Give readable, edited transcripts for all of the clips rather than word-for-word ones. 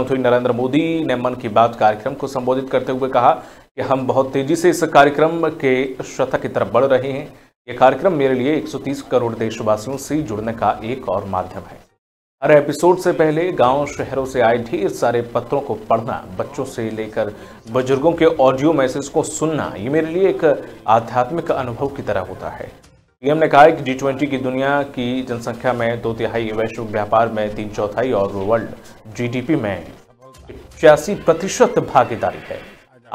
नरेंद्र मोदी ने मन की बात कार्यक्रम को संबोधित करते हुए कहा कि हम बहुत तेजी से इस कार्यक्रम के शतक की तरफ बढ़ रहे हैं। ये कार्यक्रम मेरे लिए 130 करोड़ देशवासियों से जुड़ने का एक और माध्यम है। हर एपिसोड से पहले गांव शहरों से आए ढेर सारे पत्रों को पढ़ना, बच्चों से लेकर बुजुर्गों के ऑडियो मैसेज को सुनना, ये मेरे लिए एक आध्यात्मिक अनुभव की तरह होता है। पीएम ने कहा कि G20 की दुनिया की जनसंख्या में 2/3, वैश्विक व्यापार में 3/4 और वर्ल्ड GDP में 85% भागीदारी है।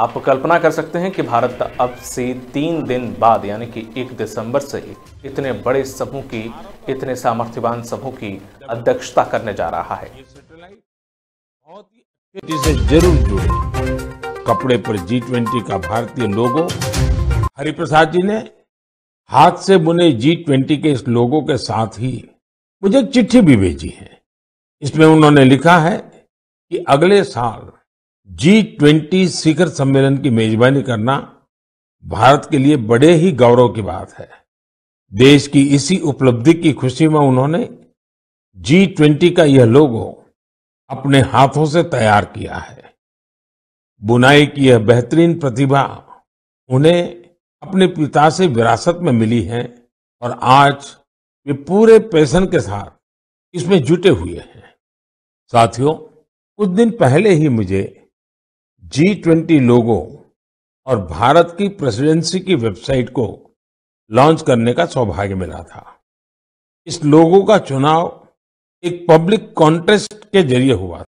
आप कल्पना कर सकते हैं कि भारत अब से 3 दिन बाद यानी कि 1 दिसंबर से इतने बड़े समूह की, इतने सामर्थ्यवान समूह की अध्यक्षता करने जा रहा है। जरूर जुड़े। कपड़े पर G20 का भारतीय लोगो, हरिप्रसाद जी ने हाथ से बुने G20 के इस लोगों के साथ ही मुझे एक चिट्ठी भी भेजी है। इसमें उन्होंने लिखा है कि अगले साल G20 शिखर सम्मेलन की मेजबानी करना भारत के लिए बड़े ही गौरव की बात है। देश की इसी उपलब्धि की खुशी में उन्होंने G20 का यह लोगो अपने हाथों से तैयार किया है। बुनाई की यह बेहतरीन प्रतिभा उन्हें अपने पिता से विरासत में मिली है और आज वे पूरे पैशन के साथ इसमें जुटे हुए हैं। साथियों, कुछ दिन पहले ही मुझे G20 लोगो और भारत की प्रेसिडेंसी की वेबसाइट को लॉन्च करने का सौभाग्य मिला था। इस लोगो का चुनाव एक पब्लिक कॉन्टेस्ट के जरिए हुआ